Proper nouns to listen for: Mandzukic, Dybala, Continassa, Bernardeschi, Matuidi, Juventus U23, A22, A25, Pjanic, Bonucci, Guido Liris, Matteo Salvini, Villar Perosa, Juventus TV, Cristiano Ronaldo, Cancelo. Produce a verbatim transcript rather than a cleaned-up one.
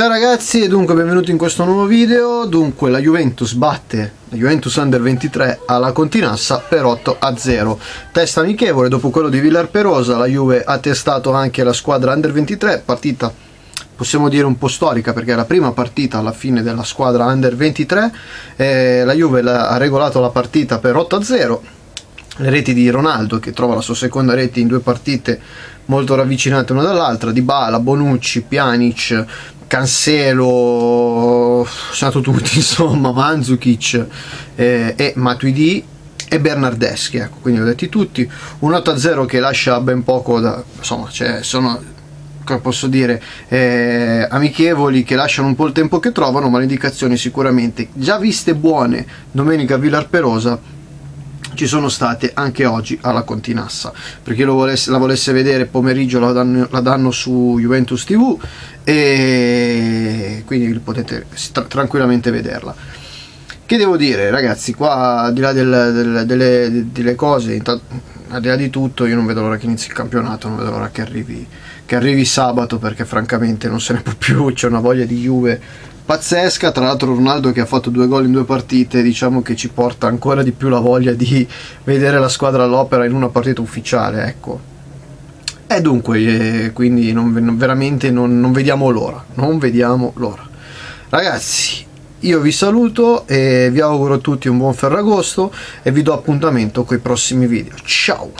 Ciao ragazzi e dunque benvenuti in questo nuovo video. Dunque la Juventus batte la Juventus Under ventitré alla Continassa per otto a zero. Test amichevole dopo quello di Villar Perosa, la Juve ha testato anche la squadra Under ventitré, partita possiamo dire un po' storica perché è la prima partita alla fine della squadra Under ventitré. Eh, la Juve ha regolato la partita per otto a zero. Le reti di Ronaldo, che trova la sua seconda rete in due partite molto ravvicinate una dall'altra, Dybala, Bonucci, Pjanic, Cancelo, sanno tutti insomma, Mandzukic eh, e Matuidi e Bernardeschi, ecco, quindi ho detti tutti. Un otto a zero che lascia ben poco da, insomma, cioè, sono, come posso dire, eh, amichevoli, che lasciano un po' il tempo che trovano, ma le indicazioni sicuramente già viste buone domenica a Villar Perosa ci sono state anche oggi alla Continassa. Per chi lo volesse, la volesse vedere pomeriggio la danno, la danno su Juventus tivù e quindi potete tra tranquillamente vederla. Che devo dire ragazzi, qua al di là del, del, delle, delle cose, intanto, al di là di tutto, io non vedo l'ora che inizi il campionato, non vedo l'ora che arrivi, che arrivi sabato, perché francamente non se ne può più, c'è una voglia di Juve pazzesca. Tra l'altro Ronaldo, che ha fatto due gol in due partite, diciamo che ci porta ancora di più la voglia di vedere la squadra all'opera in una partita ufficiale, ecco. E dunque, eh, quindi non, non, veramente non, non vediamo l'ora, non vediamo l'ora. Ragazzi, io vi saluto e vi auguro a tutti un buon Ferragosto e vi do appuntamento coi prossimi video. Ciao!